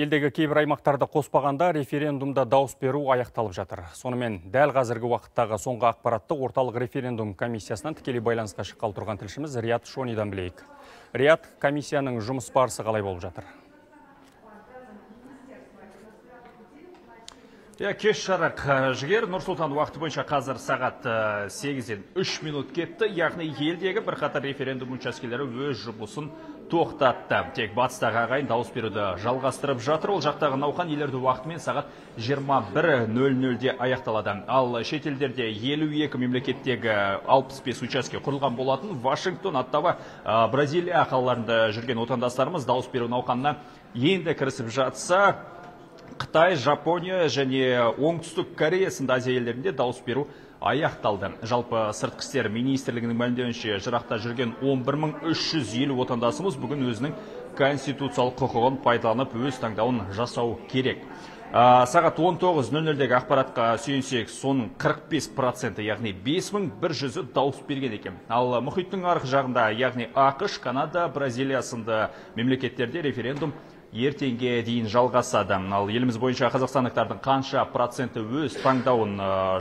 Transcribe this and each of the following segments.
Елдегі кейбір аймақтарды қоспағанда референдумда дауыс беру аяқталып жатыр. Сонымен дәл қазіргі уақыттағы соңғы ақпаратты орталық референдум комиссиясынан тікелей байланысқа шыққалы тұрған тілшіміз Риат Шонидан білейік. Риат, комиссияның жұмыс барысы қалай болып жатыр? Кеш жарық жігер, Нұр-Сұлтан уақыты бойынша қазір сағат 8-ден 3 минут кетті. Яғни елдегі бірқатар референдум учаскелері өз жұмысын тоқтатты. Тек батыстағы ағайын дауыс беруді жалғастырып жатыр. Ол жақтағы науқан елдерді уақытымен сағат 21:00-де аяқталады. Ал шетелдерде 52 мемлекеттегі 65 учаске құрылған болатын. Вашингтон, Оттава, Бразилия қалаларында жүрген отандастарымыз дауыс беру науқанына енді кірісіп жатса, Ктай, Жапония және Оңтүстік Карри, Сандазия елдерінде дауыс беру аяқталды. Жалпы сыртқы істер министрлігінің мәлімдеуінше жырақта жүрген 11350 отандасымыз бүгін өзінің конституциялық құқығын пайдаланып өз таңдауын жасау керек. Сағат 19:00-дегі ақпаратқа сүйенсек, соның 45%, яғни 5100-і дауыс берген екен. Ал мұхиттың арғы жағында, яғни АABŞ, Канада, Бразилия сынды мемлекеттерде референдум ертеңге дейін жалғасады. Ал еліміз бойынша қазақстандықтардың қанша проценті өз таңдауын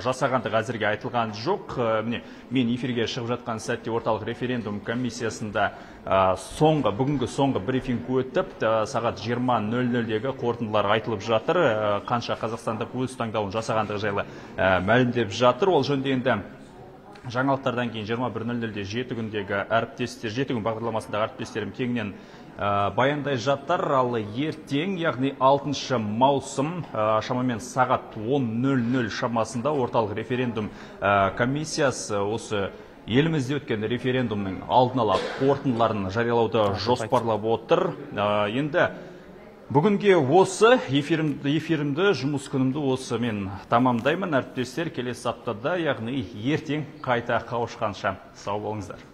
жасағандығы әзірге айтылған жоқ. Мен эфирге шығып жатқан сәтте орталық референдум комиссиясында бүгінгі соңғы брифинг өтіп, сағат 20:00-дегі қорытындылар айтылып жатыр. Қанша қазақстандық өз таңдауын жасағандығы жайлы мәлімдеп жатыр. Ол жөнінде енді Жаннал Тарденгин 21:00-де 7 күндегі әріптестер, 7 күн бағдарламасындағы әріптестерім кеңінен баяндай жаттар. Ал ертең, яғни 6 маусым шамамен сағат 10:00 шамасында орталық референдум комиссиясы осы елімізде өткен референдумның алдын ала қорытындыларын жариялауды жоспарлап отыр. Енді бүгінге осы эфирімді жұмыс күнімді осы мен тамамдаймын. Әріптестер, келесі аптада, яғни ертең қайта қауышқанша сау болыңыздар.